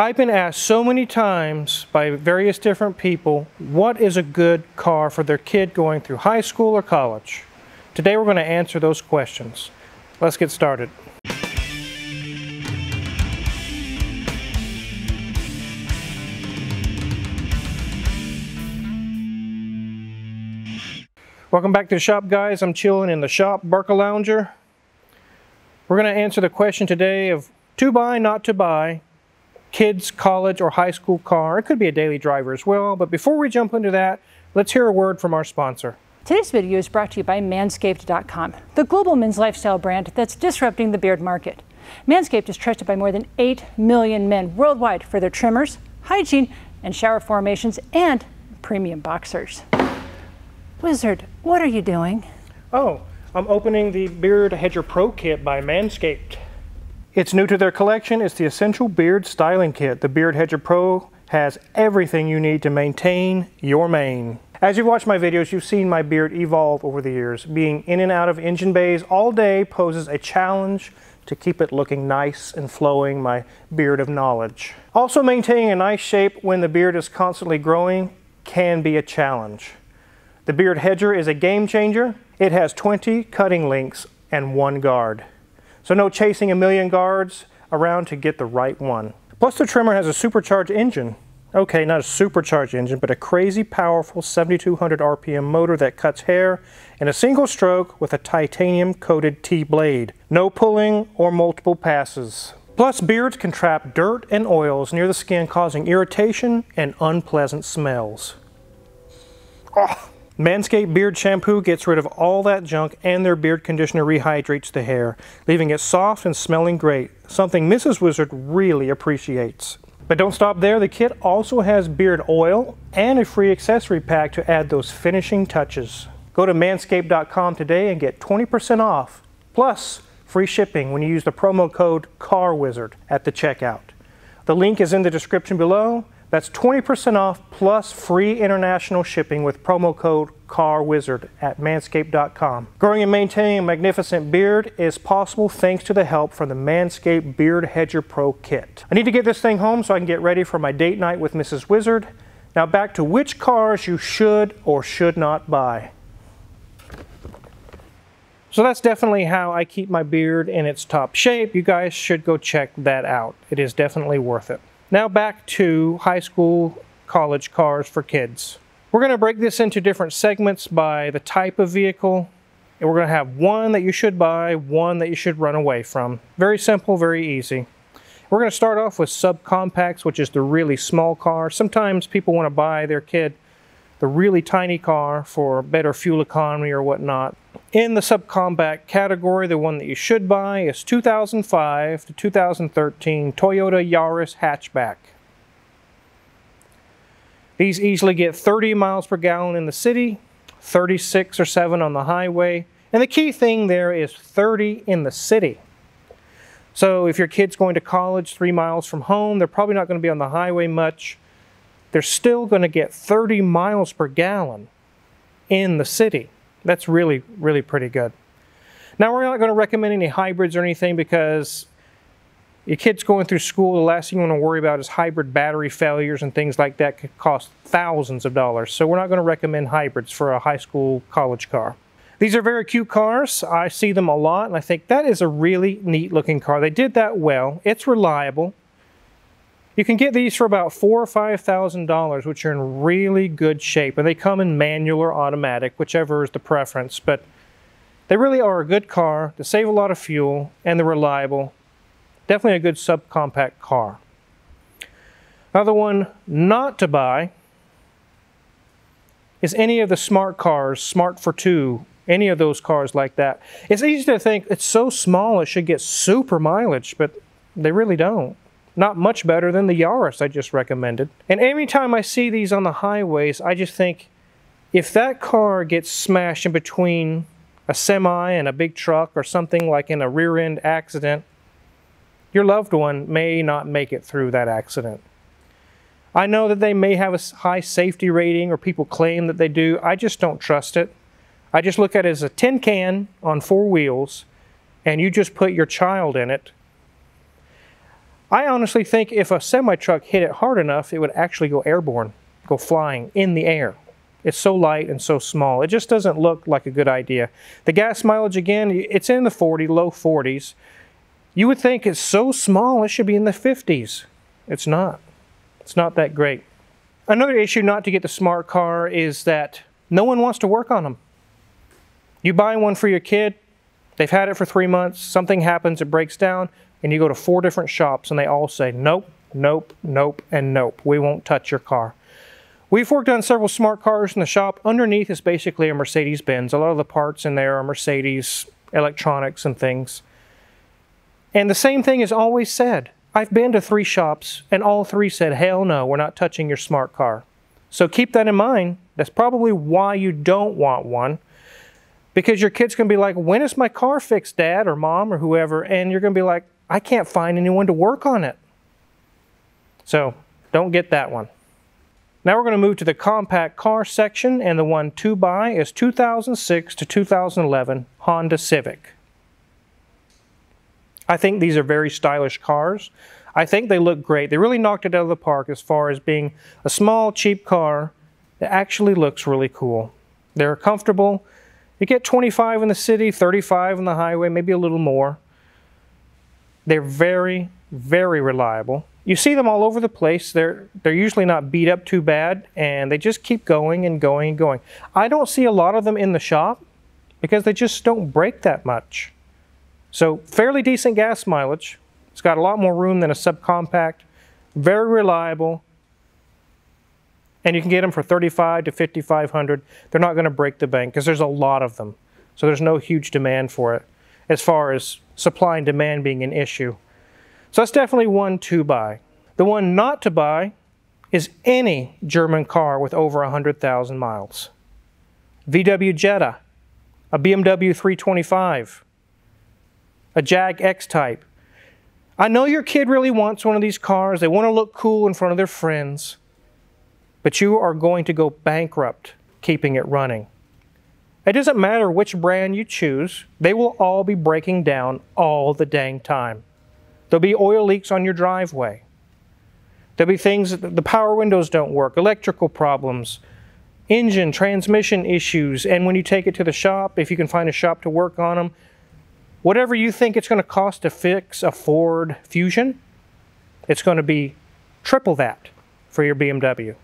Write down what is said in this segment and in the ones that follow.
I've been asked so many times by various different people, what is a good car for their kid going through high school or college? Today we're going to answer those questions. Let's get started. Welcome back to the shop, guys. I'm chilling in the shop, Burka Lounger. We're going to answer the question today of to buy, not to buy, kids' college or high school car. It could be a daily driver as well, but before we jump into that, let's hear a word from our sponsor. Today's video is brought to you by Manscaped.com, the global men's lifestyle brand that's disrupting the beard market. Manscaped is trusted by more than 8 million men worldwide for their trimmers, hygiene, and shower formations, and premium boxers. Wizard, what are you doing? Oh, I'm opening the Beard Hedger Pro Kit by Manscaped. It's new to their collection. It's the Essential Beard Styling Kit. The Beard Hedger Pro has everything you need to maintain your mane. As you've watched my videos, you've seen my beard evolve over the years. Being in and out of engine bays all day poses a challenge to keep it looking nice and flowing, my beard of knowledge. Also, maintaining a nice shape when the beard is constantly growing can be a challenge. The Beard Hedger is a game changer. It has 20 cutting links and one guard. So no chasing a million guards around to get the right one. Plus the trimmer has a supercharged engine. Okay, not a supercharged engine, but a crazy powerful 7,200 RPM motor that cuts hair in a single stroke with a titanium coated T-blade. No pulling or multiple passes. Plus, beards can trap dirt and oils near the skin, causing irritation and unpleasant smells. Oh. Manscaped Beard Shampoo gets rid of all that junk, and their beard conditioner rehydrates the hair, leaving it soft and smelling great, something Mrs. Wizard really appreciates. But don't stop there, the kit also has beard oil and a free accessory pack to add those finishing touches. Go to manscaped.com today and get 20% off, plus free shipping when you use the promo code CARWIZARD at the checkout. The link is in the description below. That's 20% off plus free international shipping with promo code CARWIZARD at manscaped.com. Growing and maintaining a magnificent beard is possible thanks to the help from the Manscaped Beard Hedger Pro Kit. I need to get this thing home so I can get ready for my date night with Mrs. Wizard. Now back to which cars you should or should not buy. So that's definitely how I keep my beard in its top shape. You guys should go check that out. It is definitely worth it. Now back to high school, college cars for kids. We're going to break this into different segments by the type of vehicle, and we're going to have one that you should buy, one that you should run away from. Very simple, very easy. We're going to start off with subcompacts, which is the really small car. Sometimes people want to buy their kid the really tiny car for better fuel economy or whatnot. In the subcompact category, the one that you should buy is 2005 to 2013 Toyota Yaris hatchback. These easily get 30 miles per gallon in the city, 36 or 7 on the highway, and the key thing there is 30 in the city. So if your kid's going to college 3 miles from home, they're probably not going to be on the highway much. They're still going to get 30 miles per gallon in the city. That's really, really pretty good. Now, we're not going to recommend any hybrids or anything because your kid's going through school. The last thing you want to worry about is hybrid battery failures and things like that could cost thousands of dollars. So we're not going to recommend hybrids for a high school, college car. These are very cute cars. I see them a lot, and I think that is a really neat looking car. They did that well. It's reliable. You can get these for about $4,000 or $5,000, which are in really good shape. And they come in manual or automatic, whichever is the preference. But they really are a good car. They save a lot of fuel, and they're reliable. Definitely a good subcompact car. Another one not to buy is any of the Smart cars, Smart for 2, any of those cars like that. It's easy to think it's so small it should get super mileage, but they really don't. Not much better than the Yaris I just recommended. And every time I see these on the highways, I just think, if that car gets smashed in between a semi and a big truck or something, like in a rear-end accident, your loved one may not make it through that accident. I know that they may have a high safety rating, or people claim that they do. I just don't trust it. I just look at it as a tin can on 4 wheels, and you just put your child in it. I honestly think if a semi-truck hit it hard enough, it would actually go airborne, go flying in the air. It's so light and so small. It just doesn't look like a good idea. The gas mileage, again, it's in the 40, low 40s. You would think it's so small, it should be in the 50s. It's not. It's not that great. Another issue not to get the Smart car is that no one wants to work on them. You buy one for your kid, they've had it for 3 months, something happens, it breaks down, and you go to 4 different shops and they all say, nope, nope, nope, and nope. We won't touch your car. We've worked on several Smart cars in the shop. Underneath is basically a Mercedes-Benz. A lot of the parts in there are Mercedes electronics and things. And the same thing is always said. I've been to 3 shops and all 3 said, hell no, we're not touching your Smart car. So keep that in mind. That's probably why you don't want one, because your kid's gonna be like, when is my car fixed, Dad or Mom or whoever? And you're gonna be like, I can't find anyone to work on it. So don't get that one. Now we're going to move to the compact car section, and the one to buy is 2006 to 2011 Honda Civic. I think these are very stylish cars. I think they look great. They really knocked it out of the park as far as being a small, cheap car that actually looks really cool. They're comfortable. You get 25 in the city, 35 on the highway, maybe a little more. They're very, very reliable. You see them all over the place. They're usually not beat up too bad, and they just keep going and going and going. I don't see a lot of them in the shop because they just don't break that much. So fairly decent gas mileage. It's got a lot more room than a subcompact. Very reliable. And you can get them for $3,500 to $5,500. They're not going to break the bank because there's a lot of them. So there's no huge demand for it as far as supply and demand being an issue. So that's definitely one to buy. The one not to buy is any German car with over 100,000 miles. VW Jetta, a BMW 325, a Jag X-Type. I know your kid really wants one of these cars. They want to look cool in front of their friends, but you are going to go bankrupt keeping it running. It doesn't matter which brand you choose. They will all be breaking down all the dang time. There'll be oil leaks on your driveway. There'll be things that the power windows don't work, electrical problems, engine, transmission issues. And when you take it to the shop, if you can find a shop to work on them, whatever you think it's going to cost to fix a Ford Fusion, it's going to be triple that for your BMW.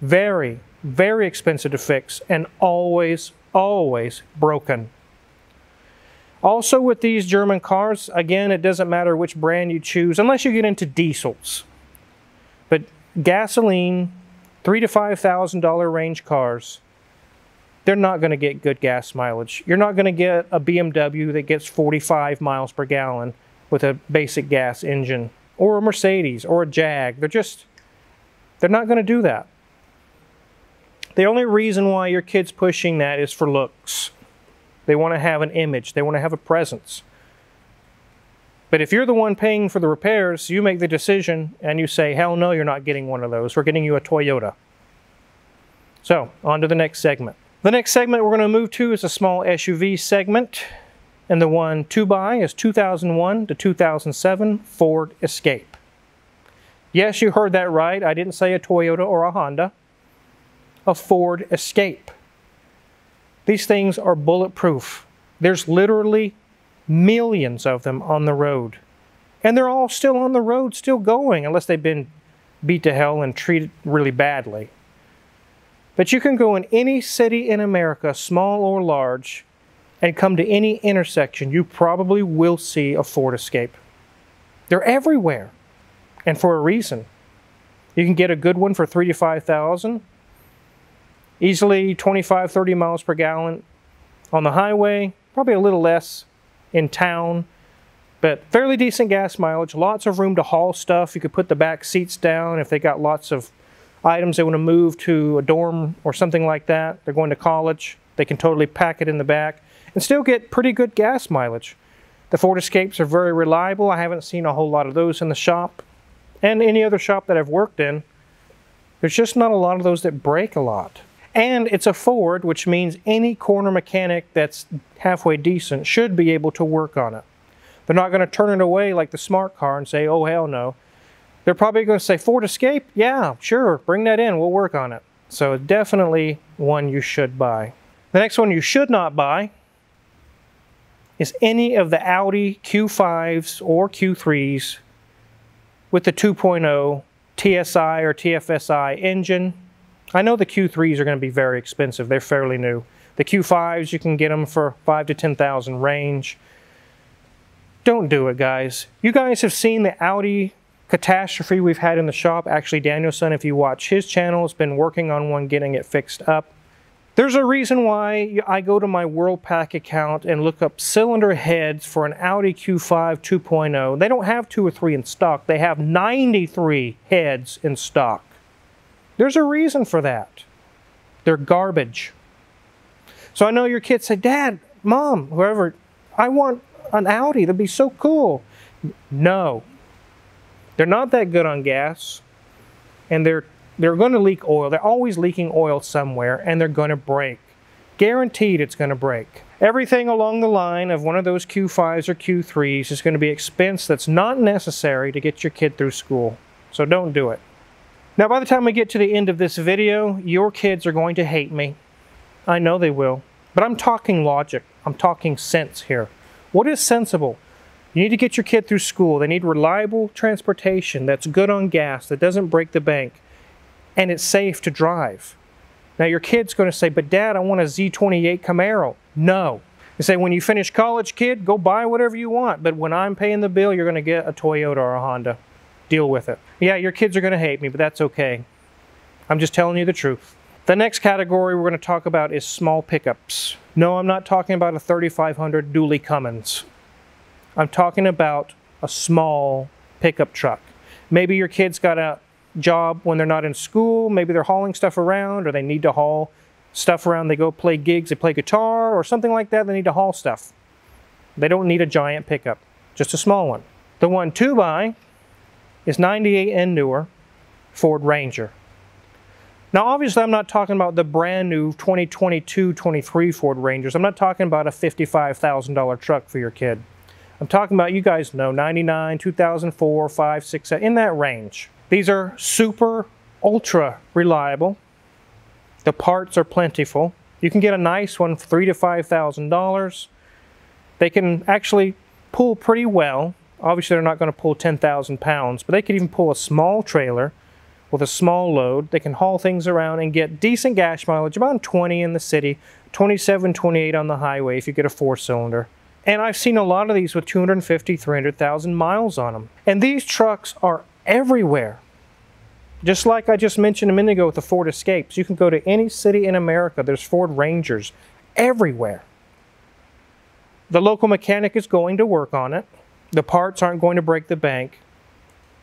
Very, very expensive to fix and always, always broken. Also with these German cars, again, it doesn't matter which brand you choose, unless you get into diesels. But gasoline, $3,000 to $5,000 range cars, they're not going to get good gas mileage. You're not going to get a BMW that gets 45 miles per gallon with a basic gas engine, or a Mercedes, or a Jag. They're not going to do that. The only reason why your kid's pushing that is for looks. They want to have an image. They want to have a presence. But if you're the one paying for the repairs, you make the decision and you say, hell no, you're not getting one of those. We're getting you a Toyota. So on to the next segment. The next segment we're going to move to is a small SUV segment. And the one to buy is 2001 to 2007 Ford Escape. Yes, you heard that right. I didn't say a Toyota or a Honda. A Ford Escape. These things are bulletproof. There's literally millions of them on the road. And they're all still on the road, still going, unless they've been beat to hell and treated really badly. But you can go in any city in America, small or large, and come to any intersection, you probably will see a Ford Escape. They're everywhere, and for a reason. You can get a good one for $3,000 to $5,000. Easily 25, 30 miles per gallon on the highway, probably a little less in town, but fairly decent gas mileage, lots of room to haul stuff. You could put the back seats down if they got lots of items they want to move to a dorm or something like that. They're going to college. They can totally pack it in the back and still get pretty good gas mileage. The Ford Escapes are very reliable. I haven't seen a whole lot of those in the shop and any other shop that I've worked in. There's just not a lot of those that break a lot. And it's a Ford, which means any corner mechanic that's halfway decent should be able to work on it. They're not going to turn it away like the Smart car and say, oh, hell no. They're probably going to say, Ford Escape? Yeah, sure, bring that in. We'll work on it. So definitely one you should buy. The next one you should not buy is any of the Audi Q5s or Q3s with the 2.0 TSI or TFSI engine. I know the Q3s are going to be very expensive. They're fairly new. The Q5s, you can get them for 5,000 to 10,000 range. Don't do it, guys. You guys have seen the Audi catastrophe we've had in the shop. Actually, Danielson, if you watch his channel, has been working on one, getting it fixed up. There's a reason why I go to my Worldpack account and look up cylinder heads for an Audi Q5 2.0. They don't have 2 or 3 in stock. They have 93 heads in stock. There's a reason for that. They're garbage. So I know your kids say, Dad, Mom, whoever, I want an Audi. That'd be so cool. No. They're not that good on gas, and they're going to leak oil. They're always leaking oil somewhere, and they're going to break. Guaranteed it's going to break. Everything along the line of one of those Q5s or Q3s is going to be expense that's not necessary to get your kid through school. So don't do it. Now, by the time we get to the end of this video, your kids are going to hate me. I know they will. But I'm talking logic. I'm talking sense here. What is sensible? You need to get your kid through school. They need reliable transportation that's good on gas, that doesn't break the bank, and it's safe to drive. Now your kid's going to say, but Dad, I want a Z28 Camaro. No. They say, when you finish college, kid, go buy whatever you want. But when I'm paying the bill, you're going to get a Toyota or a Honda. Deal with it. Yeah, your kids are going to hate me, but that's okay. I'm just telling you the truth. The next category we're going to talk about is small pickups. No, I'm not talking about a 3500 Dually Cummins. I'm talking about a small pickup truck. Maybe your kid's got a job when they're not in school, maybe they're hauling stuff around, or they need to haul stuff around. They go play gigs, they play guitar or something like that. They need to haul stuff. They don't need a giant pickup, just a small one. The one to buy is 98 and newer Ford Ranger. Now obviously I'm not talking about the brand new 2022-23 Ford Rangers. I'm not talking about a $55,000 truck for your kid. I'm talking about, you guys know, 99, 2004, 5, 6, 7, in that range. These are super, ultra reliable. The parts are plentiful. You can get a nice one for $3,000 to $5,000. They can actually pull pretty well. Obviously, they're not going to pull 10,000 pounds, but they could even pull a small trailer with a small load. They can haul things around and get decent gas mileage, about 20 in the city, 27, 28 on the highway if you get a 4-cylinder. And I've seen a lot of these with 250, 300,000 miles on them. And these trucks are everywhere. Just like I just mentioned a minute ago with the Ford Escapes, you can go to any city in America, there's Ford Rangers everywhere. The local mechanic is going to work on it. The parts aren't going to break the bank.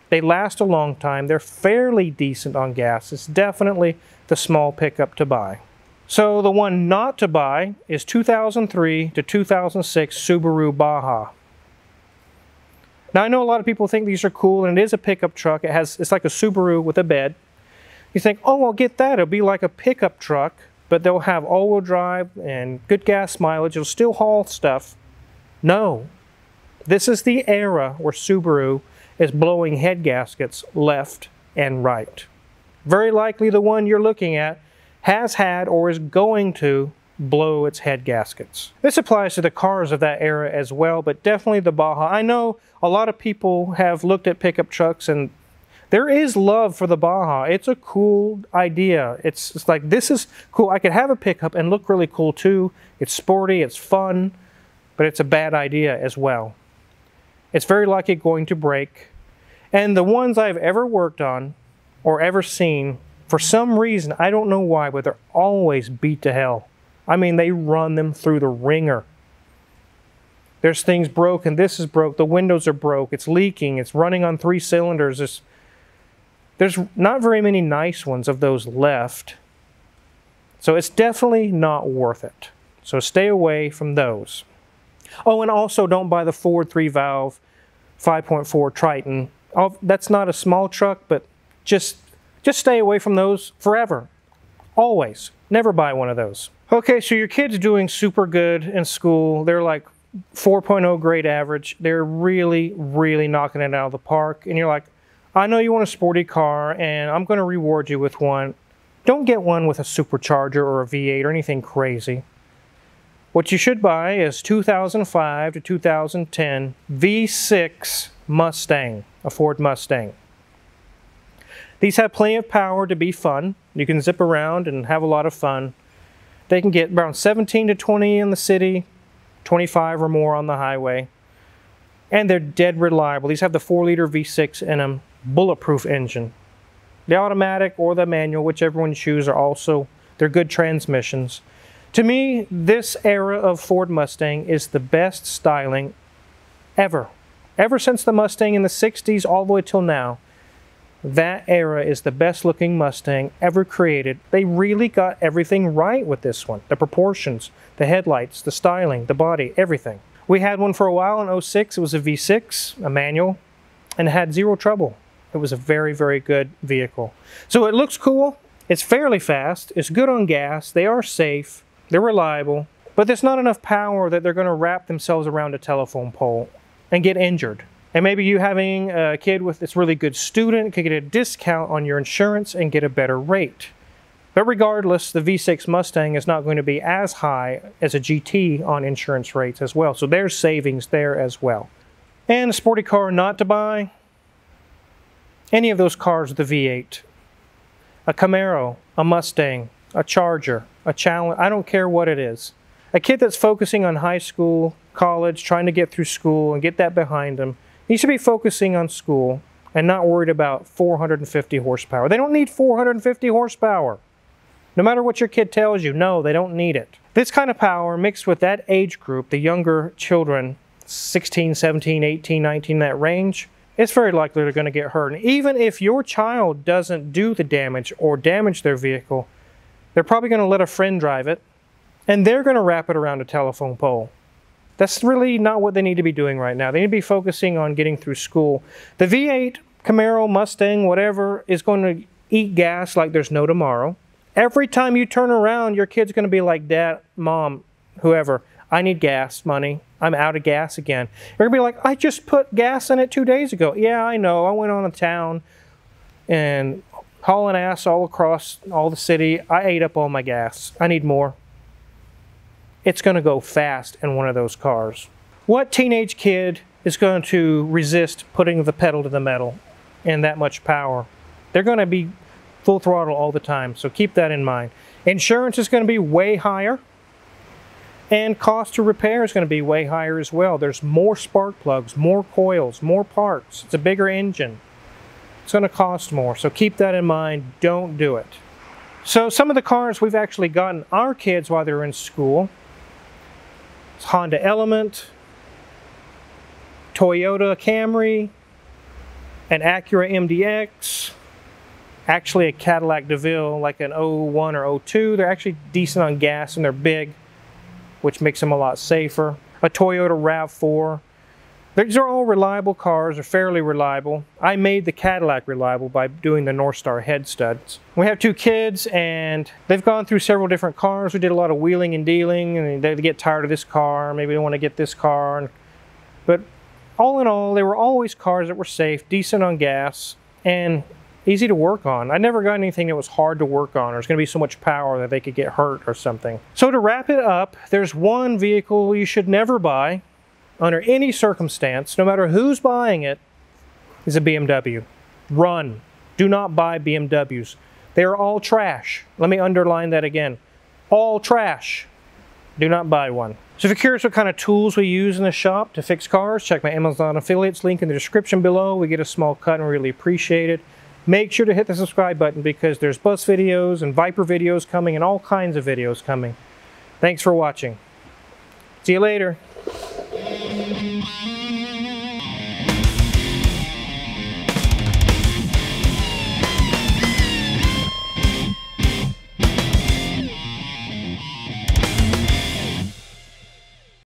They last a long time. They're fairly decent on gas. It's definitely the small pickup to buy. So the one not to buy is 2003 to 2006 Subaru Baja. Now, I know a lot of people think these are cool, and it is a pickup truck. It's like a Subaru with a bed. You think, oh, I'll get that. It'll be like a pickup truck, but they'll have all-wheel drive and good gas mileage. It'll still haul stuff. No. This is the era where Subaru is blowing head gaskets left and right. Very likely the one you're looking at has had or is going to blow its head gaskets. This applies to the cars of that era as well, but definitely the Baja. I know a lot of people have looked at pickup trucks, and there is love for the Baja. It's a cool idea. It's like, this is cool. I could have a pickup and look really cool too. It's sporty, it's fun, but it's a bad idea as well. It's very likely going to break. And the ones I've ever worked on or ever seen, for some reason, I don't know why, but they're always beat to hell. I mean, they run them through the ringer. There's things broken. This is broke. The windows are broke. It's leaking. It's running on 3 cylinders. There's not very many nice ones of those left. So it's definitely not worth it. So stay away from those. Oh, and also don't buy the Ford 3-valve 5.4 Triton. Oh, that's not a small truck, but just stay away from those forever. Always. Never buy one of those. Okay, so your kid's doing super good in school. They're like 4.0 grade average. They're really, really knocking it out of the park. And you're like, I know you want a sporty car and I'm going to reward you with one. Don't get one with a supercharger or a V8 or anything crazy. What you should buy is 2005 to 2010 V6 Mustang, a Ford Mustang. These have plenty of power to be fun. You can zip around and have a lot of fun. They can get around 17 to 20 in the city, 25 or more on the highway. And they're dead reliable. These have the 4-liter V6 in them, bulletproof engine. The automatic or the manual, whichever one you choose, are also, they're good transmissions. To me, this era of Ford Mustang is the best styling ever. Ever since the Mustang in the 60s all the way till now, that era is the best looking Mustang ever created. They really got everything right with this one. The proportions, the headlights, the styling, the body, everything. We had one for a while in 06. It was a V6, a manual, and it had zero trouble. It was a very, very good vehicle. So it looks cool. It's fairly fast. It's good on gas. They are safe. They're reliable. But there's not enough power that they're going to wrap themselves around a telephone pole and get injured. And maybe you having a kid with this really good student could get a discount on your insurance and get a better rate. But regardless, the V6 Mustang is not going to be as high as a GT on insurance rates as well. So there's savings there as well. And a sporty car not to buy, any of those cars with the V8. A Camaro, a Mustang, a Charger, a Challenger, I don't care what it is. A kid that's focusing on high school, college, trying to get through school and get that behind them, you should be focusing on school and not worried about 450 horsepower. They don't need 450 horsepower. No matter what your kid tells you, no, they don't need it. This kind of power mixed with that age group, the younger children, 16, 17, 18, 19, that range, it's very likely they're going to get hurt. And even if your child doesn't do the damage or damage their vehicle, they're probably going to let a friend drive it, and they're going to wrap it around a telephone pole. That's really not what they need to be doing right now. They need to be focusing on getting through school. The V8, Camaro, Mustang, whatever, is going to eat gas like there's no tomorrow. Every time you turn around, your kid's going to be like, Dad, Mom, whoever, I need gas money. I'm out of gas again. You're going to be like, I just put gas in it 2 days ago. Yeah, I know. I went on to town and hauling ass all across all the city. I ate up all my gas. I need more. It's going to go fast in one of those cars. What teenage kid is going to resist putting the pedal to the metal and that much power? They're going to be full throttle all the time, so keep that in mind. Insurance is going to be way higher, and cost to repair is going to be way higher as well. There's more spark plugs, more coils, more parts. It's a bigger engine. It's going to cost more, so keep that in mind. Don't do it. So some of the cars we've actually gotten our kids while they're in school, it's Honda Element, Toyota Camry, an Acura MDX, actually a Cadillac DeVille, like an 01 or 02. They're actually decent on gas and they're big, which makes them a lot safer. A Toyota RAV4. These are all reliable cars, are fairly reliable. I made the Cadillac reliable by doing the North Star head studs. We have two kids and they've gone through several different cars. We did a lot of wheeling and dealing and they get tired of this car, maybe they want to get this car. But all in all, they were always cars that were safe, decent on gas, and easy to work on. I never got anything that was hard to work on or it's going to be so much power that they could get hurt or something. So to wrap it up, there's one vehicle you should never buy under any circumstance, no matter who's buying it, is a BMW. Run. Do not buy BMWs. They are all trash. Let me underline that again. All trash. Do not buy one. So if you're curious what kind of tools we use in the shop to fix cars, check my Amazon affiliates link in the description below. We get a small cut and we really appreciate it. Make sure to hit the subscribe button because there's Bus videos and Viper videos coming and all kinds of videos coming. Thanks for watching. See you later.